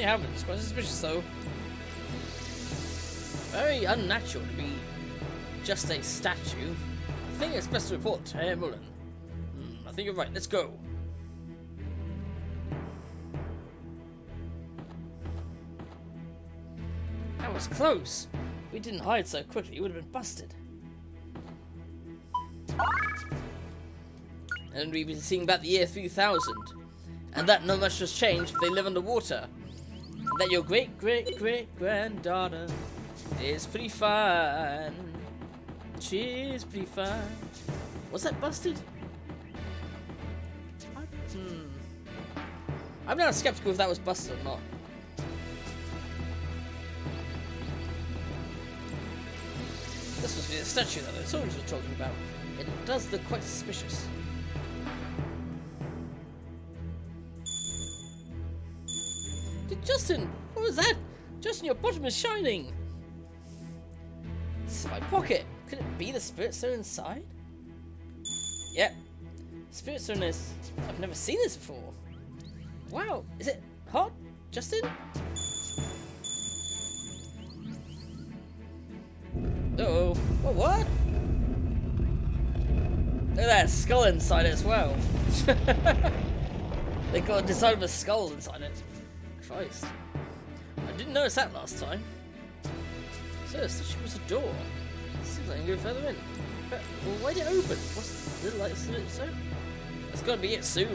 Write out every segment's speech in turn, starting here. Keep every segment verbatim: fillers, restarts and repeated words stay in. definitely havenens. It's quite suspicious though. Very unnatural to be just a statue. I think it's best to report to Herr Mullen. Mm, I think you're right. Let's go. That was close. If we didn't hide so quickly, it would have been busted. And we've been seeing about the year three thousand. And that not much has changed, but they live underwater. And that your great-great-great-granddaughter is pretty fine. She's pretty fine. Was that busted? Hmm. I'm now skeptical if that was busted or not. This must be the statue that the soldiers were talking about. It does look quite suspicious. Justin, what was that? Justin, your bottom is shining. It's in my pocket. Could it be the spirit stone inside? Yep. Spirit stone is... I've never seen this before. Wow, is it hot, Justin? Uh-oh. What, what? Look at that skull inside it as well. They got a design of a skull inside it. Christ. I didn't notice that last time. So the statue was a door. Seems like I can go further in. But well, why did it open? What's the light spirit stone? That's gotta be it, Sue.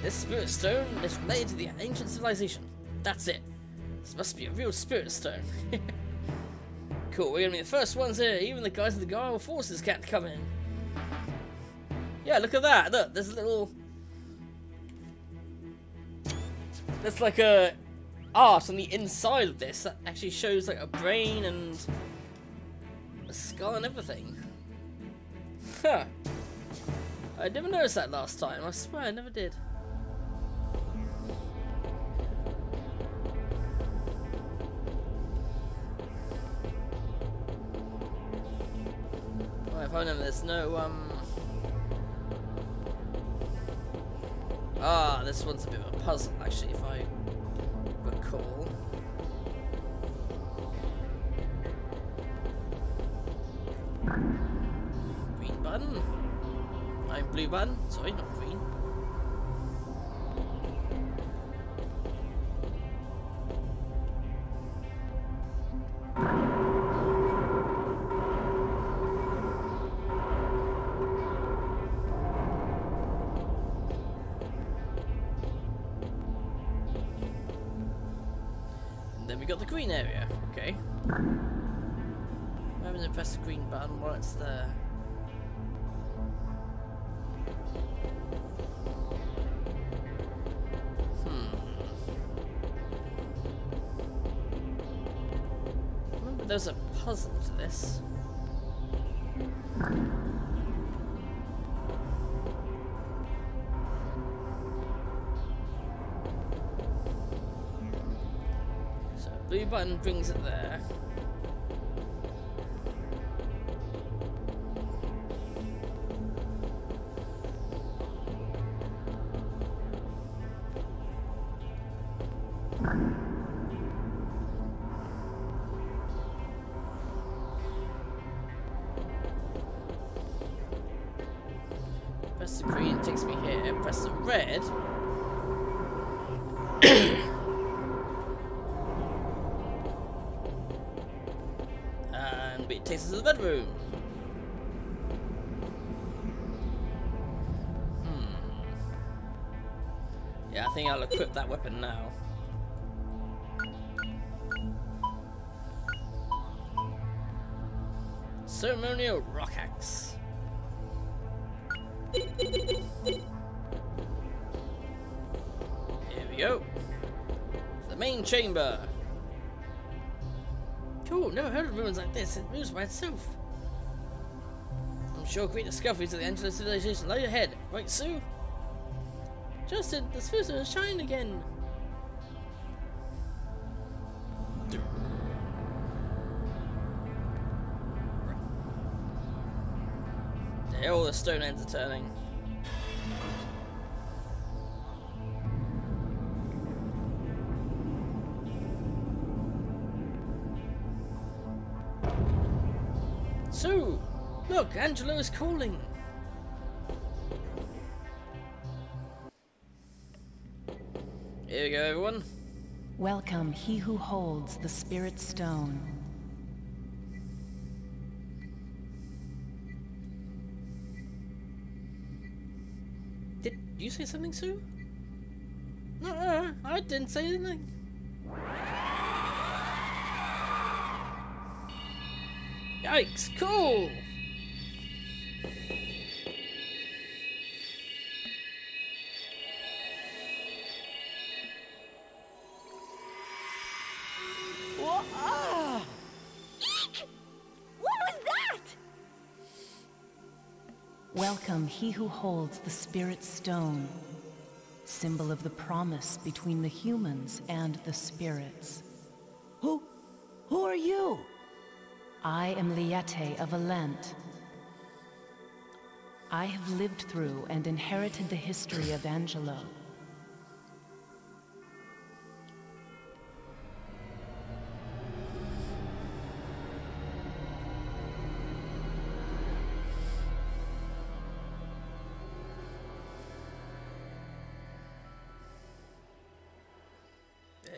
This spirit stone is related to the ancient civilization. That's it. This must be a real spirit stone. Cool, we're gonna be the first ones here. Even the guys of the Garamal Forces can't come in. Yeah, look at that. Look, there's a little... That's like a... art on the inside of this that actually shows like a brain and a skull and everything. Huh. I never noticed that last time. I swear I never did. Oh, if I remember, there's no um. Ah, this one's a bit of a puzzle actually. If I. Cool. Green button. I'm blue button. Sorry, not green. Green area, okay. I'm going to press the green button while it's there. Hmm. Remember, there's a puzzle to this. Blue button brings it there. Press the green, it takes me here. Press the red. Takes us to the bedroom. Hmm. Yeah, I think I'll equip that weapon now. Ceremonial Rock Axe. Here we go. The main chamber. Cool, never heard of ruins like this. It moves by itself. I'm sure great discoveries of the Angelo civilization lie ahead. Right, Sue? Justin, the spheres are shining again. Yeah, all the stone ends are turning. Sue! Look, Angelo is calling! Here we go, everyone. Welcome, he who holds the Spirit Stone. Did you say something, Sue? No, I didn't say anything. Yikes, cool! Welcome, he who holds the Spirit Stone, symbol of the promise between the humans and the spirits. Who... who are you? I am Liete of Alente. I have lived through and inherited the history of Angelo.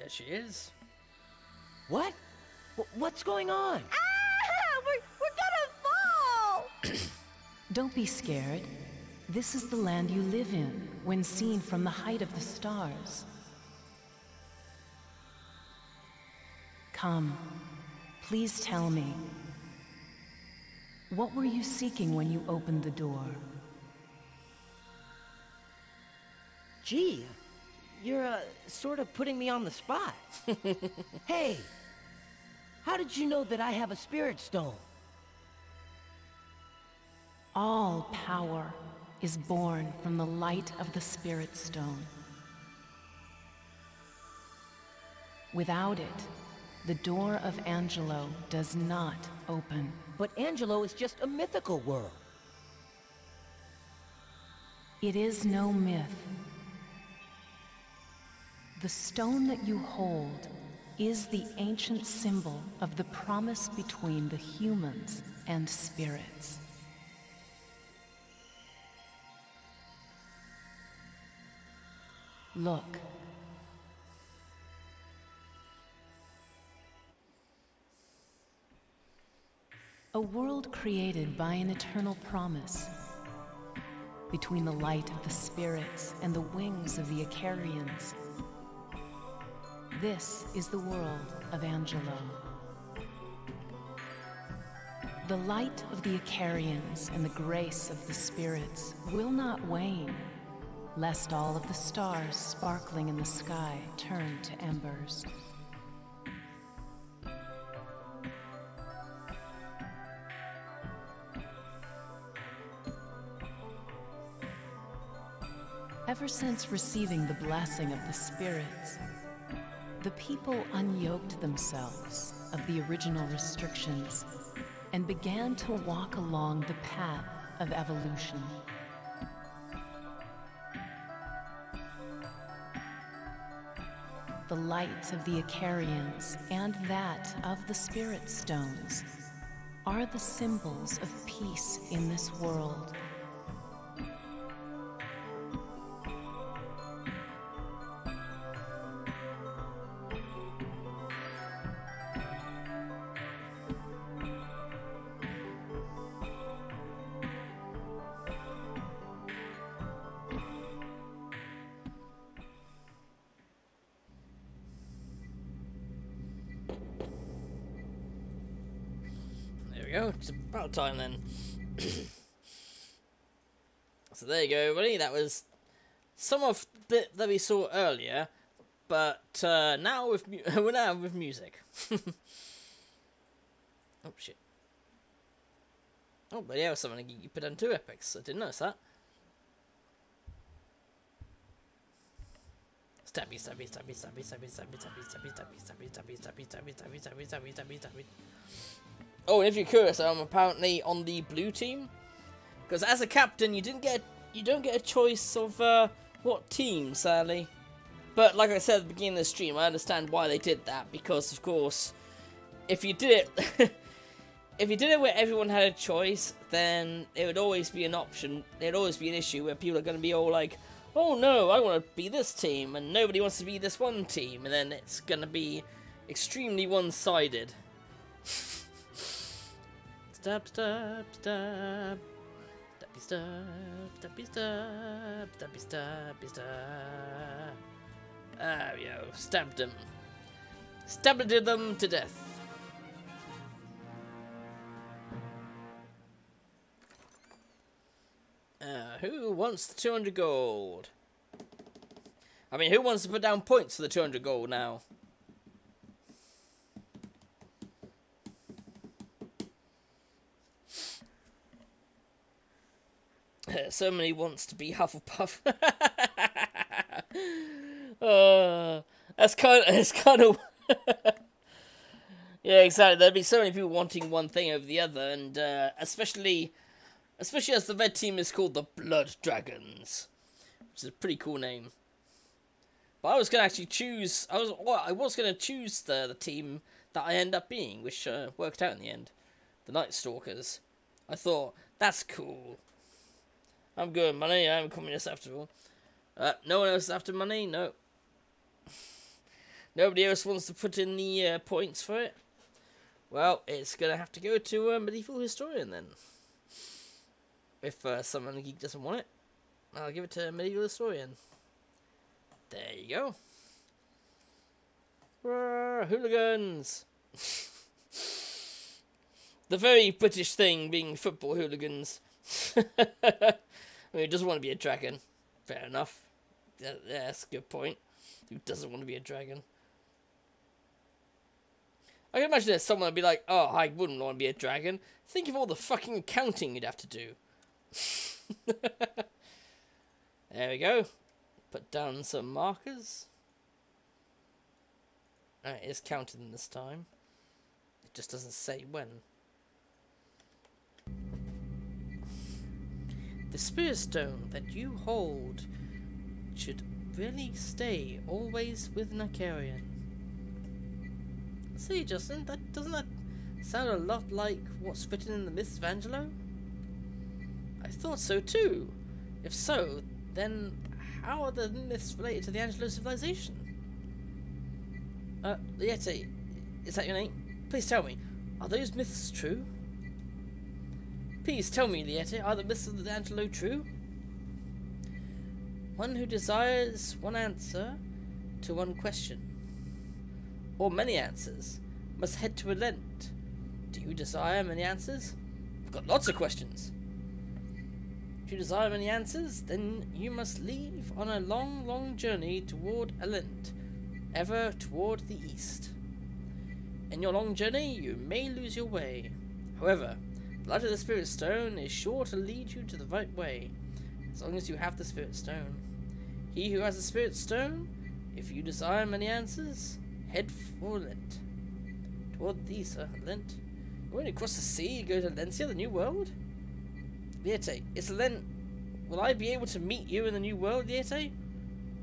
She is. What? W what's going on? Ah! We're, we're gonna fall! Don't be scared. This is the land you live in when seen from the height of the stars. Come. Please tell me. What were you seeking when you opened the door? Gee. You're, uh, sort of putting me on the spot. Hey! How did you know that I have a Spirit Stone? All power is born from the light of the Spirit Stone. Without it, the door of Angelo does not open. But Angelo is just a mythical world. It is no myth. The stone that you hold is the ancient symbol of the promise between the humans and spirits. Look. A world created by an eternal promise between the light of the spirits and the wings of the Icarians. This is the world of Angelo. The light of the Icarians and the grace of the spirits will not wane, lest all of the stars sparkling in the sky turn to embers. Ever since receiving the blessing of the spirits, the people unyoked themselves of the original restrictions and began to walk along the path of evolution. The lights of the Acharians and that of the Spirit Stones are the symbols of peace in this world. It's about time then. So there you go, everybody. That was some of the bit that we saw earlier, but uh, now with mu we're now with music. Oh shit! Oh, but yeah, something you put down two epics. I didn't notice that. Stabby, stabby, stabby, stabby, stabby, stabby, stabby, stabby, stabby, stabby, stabby, stabby, stabby, stabby, stabby. Oh, and if you're curious, I'm apparently on the blue team, because as a captain, you didn't get you don't get a choice of uh, what team, sadly. But like I said at the beginning of the stream, I understand why they did that, because of course, if you did it, if you did it where everyone had a choice, then it would always be an option. It would always be an issue where people are going to be all like, oh no, I want to be this team, and nobody wants to be this one team, and then it's going to be extremely one-sided. Stab, stab, stab. Stabby, stab, stabby, stab, stabby, stabby, stab. Ah, yo, stabbed him. Stabbed them to death. Uh, who wants the two hundred gold? I mean, who wants to put down points for the two hundred gold now? Somebody wants to be Hufflepuff. uh, that's kind of... That's kind of yeah, exactly. There'd be so many people wanting one thing over the other, and uh, especially... Especially as the red team is called the Blood Dragons, which is a pretty cool name. But I was going to actually choose... I was well, I was going to choose the, the team that I end up being, which uh, worked out in the end. The Night Stalkers. I thought, that's cool. I'm good at money, I'm a communist after all. Uh, no one else is after money? No. Nobody else wants to put in the uh, points for it? Well, it's going to have to go to a medieval historian then. If uh, someone geek doesn't want it, I'll give it to a medieval historian. There you go. Roar, hooligans! The very British thing being football hooligans. I mean, who doesn't want to be a dragon? Fair enough. Yeah, that's a good point. Who doesn't want to be a dragon? I can imagine there's someone would be like, oh, I wouldn't want to be a dragon. Think of all the fucking accounting you'd have to do. There we go. Put down some markers. That is counting this time. It just doesn't say when. The spirit stone that you hold should really stay always with an Icarian. See, Justin, that doesn't that sound a lot like what's written in the Myths of Angelo? I thought so too. If so, then how are the myths related to the Angelo civilization? Uh, Liete, is that your name? Please tell me, are those myths true? Please tell me, Liete, are the myths of the Angelo true? One who desires one answer to one question, or many answers, must head to Alente. Do you desire many answers? I've got lots of questions. If you desire many answers, then you must leave on a long, long journey toward Alente, ever toward the east. In your long journey, you may lose your way. However, the light of the Spirit Stone is sure to lead you to the right way, as long as you have the Spirit Stone. He who has the Spirit Stone, if you desire many answers, head for Alente. Toward the east, uh, Alente. When you cross the sea, you go to Lencia, the New World? Liete, it's Alente. Will I be able to meet you in the New World, Liete?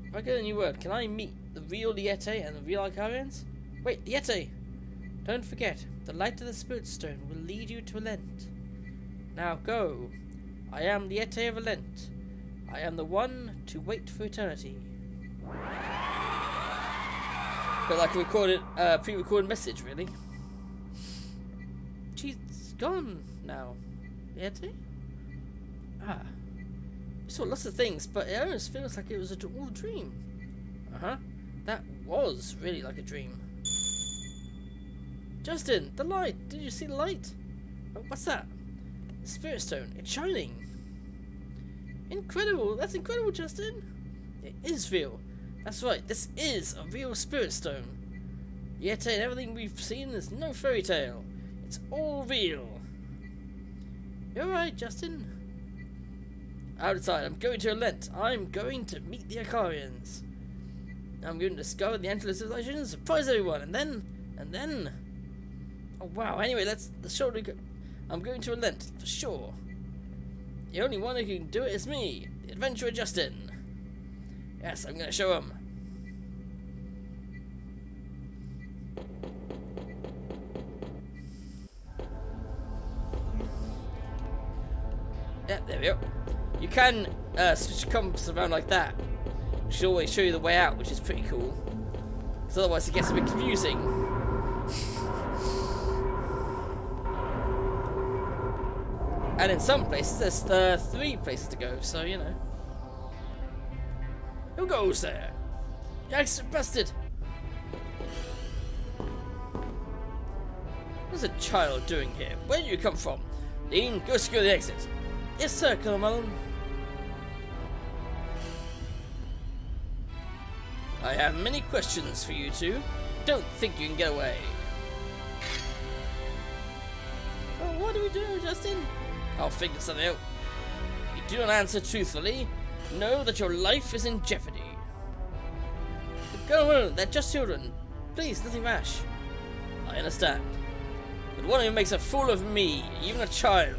If I go to the New World, can I meet the real Liete and the real Icarians? Wait, Liete! Don't forget, the light of the Spirit Stone will lead you to Alente. Now go. I am Liete of Alente. I am the one to wait for eternity. But like a recorded, uh, pre-recorded message, really. She's gone now. Liete? Ah. We saw lots of things, but it almost feels like it was a all dream. Uh-huh. That was really like a dream. Justin, the light! Did you see the light? Oh, what's that? The Spirit Stone. It's shining. Incredible! That's incredible, Justin! It is real. That's right. This is a real Spirit Stone. Yet and everything we've seen is no fairy tale. It's all real. You're right, Justin. Outside, I'm going to Alente. I'm going to meet the Acharians. I'm going to discover the Angelo civilization and surprise everyone, and then, and then. Oh wow! Anyway, let's let's surely go. I'm going to Alente for sure. The only one who can do it is me, the adventurer Justin. Yes, I'm going to show him. Yeah, there we go. You can uh, switch compass around like that, which will always show you the way out, which is pretty cool. Because otherwise it gets a bit confusing. And in some places, there's uh, three places to go, so you know. Who goes there? Yikes, bastard! What's a child doing here? Where do you come from? Dean, go secure the exit. Yes, sir, Colonel. I have many questions for you two. Don't think you can get away. Well, what do we do, Justin? I'll figure something out. If you do not answer truthfully, know that your life is in jeopardy. Colonel, they're just children. Please, nothing rash. I understand. But one of you makes a fool of me, even a child.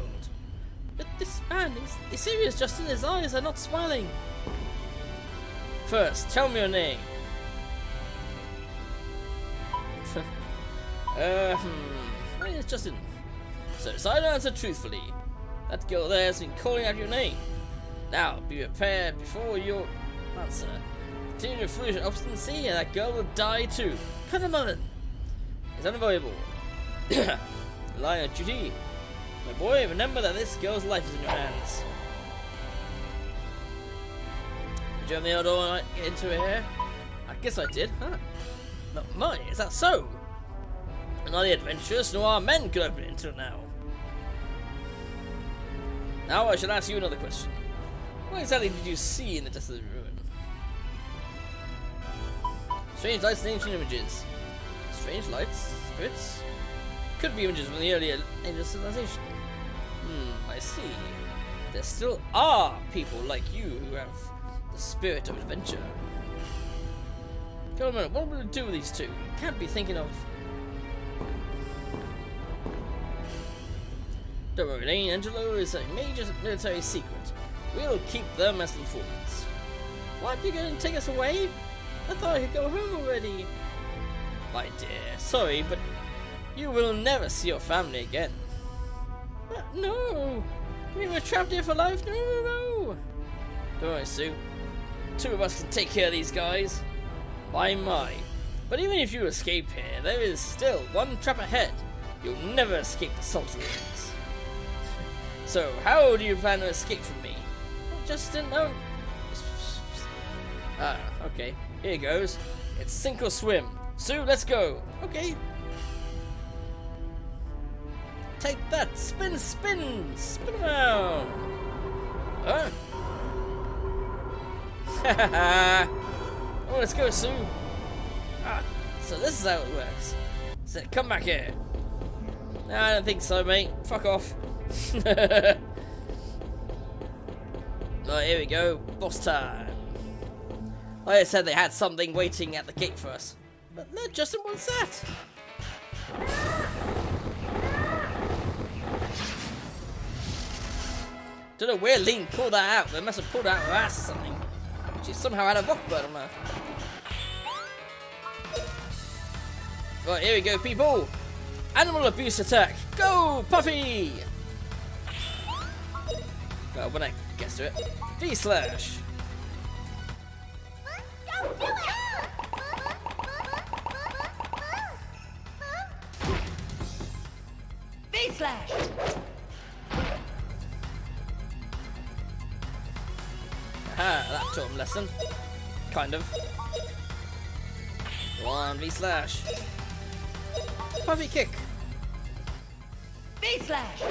But this man, he's, he's serious, Justin. His eyes are not smiling. First, tell me your name. uh, hmm. My name is Justin. So decide to answer truthfully. That girl there has been calling out your name. Now, be prepared before your answer. Continue your foolish obstinacy, and that girl will die too. Cut her mother. It's unavoidable. Rely on duty. My boy, remember that this girl's life is in your hands. Did you have the old door and I get into here? I guess I did, huh? Not mine, is that so? And neither the adventurers nor our men could open it until now. Now I shall ask you another question. What exactly did you see in the desolate ruin? Strange lights and ancient images. Strange lights? Spirits? Could be images from the earlier age of civilization. Hmm, I see. There still are people like you who have the spirit of adventure. Come on, what will we do with these two? You can't be thinking of... Don't worry, Lane. Angelo is a major military secret. We'll keep them as informants. What, you're going to take us away? I thought I could go home already. My dear, sorry, but you will never see your family again. But no! We were trapped here for life? No, no, no! Don't worry, Sue. Two of us can take care of these guys. My, my. But even if you escape here, there is still one trap ahead. You'll never escape the salt ruins. So, how do you plan to escape from me? I just didn't know. Ah, okay. Here goes. It's sink or swim. Sue, let's go! Okay. Take that! Spin, spin! Spin around! Huh? Hahaha! Oh, let's go, Sue! Ah, so this is how it works. So, come back here! No, I don't think so, mate. Fuck off! Right, here we go. Boss time! Like I said, they had something waiting at the gate for us. But no, Justin, what's that? Don't know where Lean pulled that out. They must have pulled out her ass or something. She somehow had a Vokpa on her. Right, here we go, people. Animal abuse attack. Go, Puffy! Well, when I get to it. V-slash. Don't do it! V-slash! Ah, that taught him lesson. Kind of. One V slash. Puffy kick. V slash.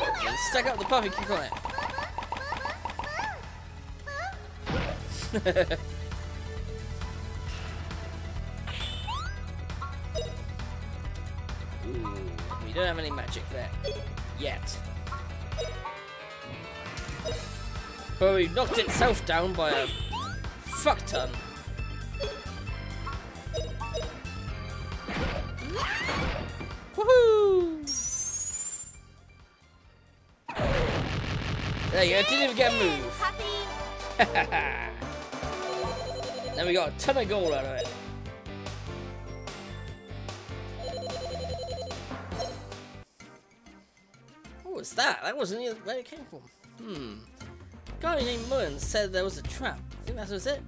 And stack up the puffy kick on it. Ooh, we don't have any magic there. Yet. But he knocked itself down by a fuck ton. Woohoo! There you go, didn't even get a move. Then we got a ton of gold out of it. that? That wasn't even where it came from. Hmm. A guy named Mullen said there was a trap. I think that was it.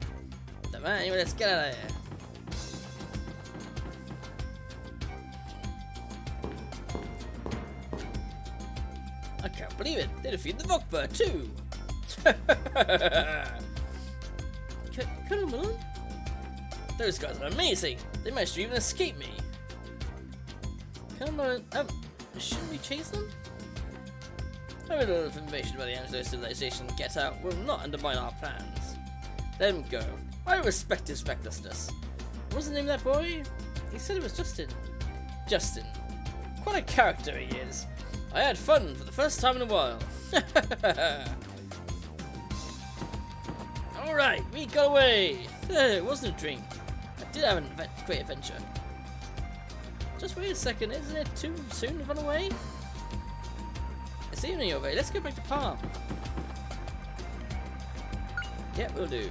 Don't matter. Anyway, let's get out of here. I can't believe it. They defeated the Vokpa too. Come on, Mullen. Those guys are amazing. They managed to even escape me. Come on. Um, shouldn't we chase them? I read a lot of information about the Angelo civilization. Get out will not undermine our plans. Let him go. I respect his recklessness. What was the name of that boy? He said it was Justin. Justin. Quite a character he is. I had fun for the first time in a while. Alright, we got away. It wasn't a dream. I did have a great adventure. Just wait a second, isn't it too soon to run away? It's evening over. Let's go back to Palm. Yep, we'll do.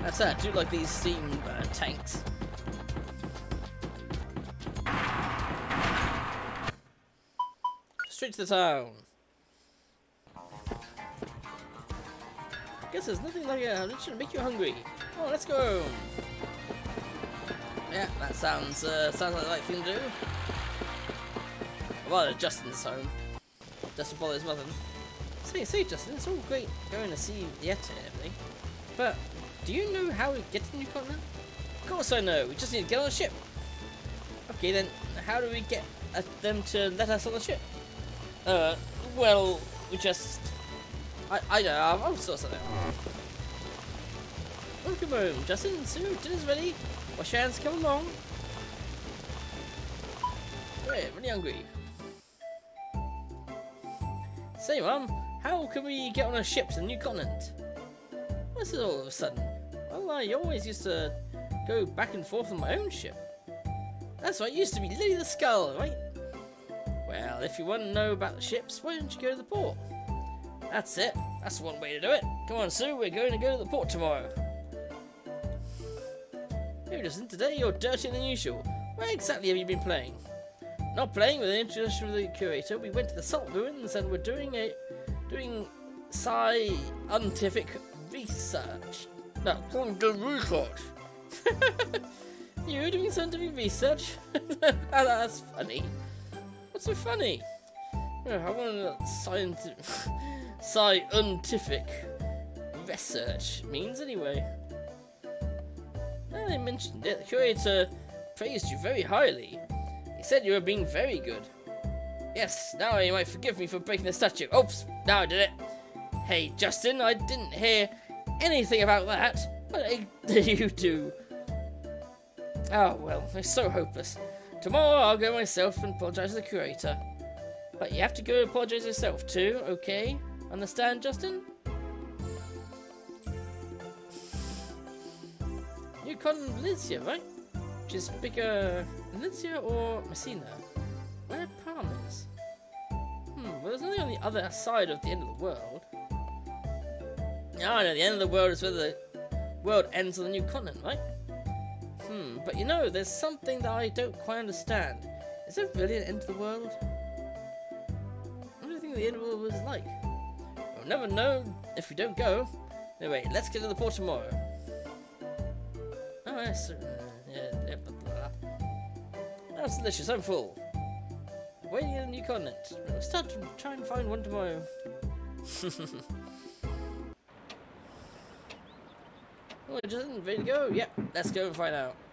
That's it. I do like these steam uh, tanks. Straight to the town. I guess there's nothing like a religion to make you hungry. Oh, let's go. Yeah, that sounds uh, sounds like the right thing to do. I'd rather Justin's home. Justin bothers his mother. Say, say, Justin, it's all great going to see Liete and everything, but do you know how we get to the new continent? Of course I know. We just need to get on a ship. Okay, then how do we get them to let us on the ship? Uh, well, we just... I, I don't know, I'll sort something out. Welcome home, Justin, Sue, dinner's ready. Wash your hands, come along. We're really hungry. Say, Mum, how can we get on a ship to the new continent? What's it all of a sudden? Well, I always used to go back and forth on my own ship. That's right, it used to be Lily the Skull, right? Well, if you want to know about the ships, why don't you go to the port? That's it. That's one way to do it. Come on, Sue, we're going to go to the port tomorrow. Who doesn't? Today you're dirtier than usual. Where exactly have you been playing? Not playing with an introduction of the curator. We went to the salt ruins and we're doing a... doing scientific research. No, research. You were doing scientific research? That's funny. What's so funny? Oh, I wonder what scientific, scientific research means anyway. Now they mentioned it, the curator praised you very highly. He said you were being very good. Yes, now you might forgive me for breaking the statue. Oops, now I did it. Hey, Justin, I didn't hear anything about that. What did you do? Oh, well, it's so hopeless. Tomorrow I'll go myself and apologise to the curator. But you have to go and apologise yourself too, okay? Understand, Justin? New continent Lencia, right? Which is bigger Lencia or Messina? Where Palm is? Hmm, well there's nothing on the other side of the end of the world. Ah, no, the end of the world is where the world ends on the new continent, right? Hmm, but you know, there's something that I don't quite understand. Is there really an end to the world? What do you think the end of the world was like? We'll never know if we don't go. Anyway, let's get to the port tomorrow. Alright, so... Yeah, yeah, blah, blah. That's delicious, I'm full. Waiting in a new continent. We'll start to try and find one tomorrow. Well, it isn't ready to go. Yep, let's go and find out.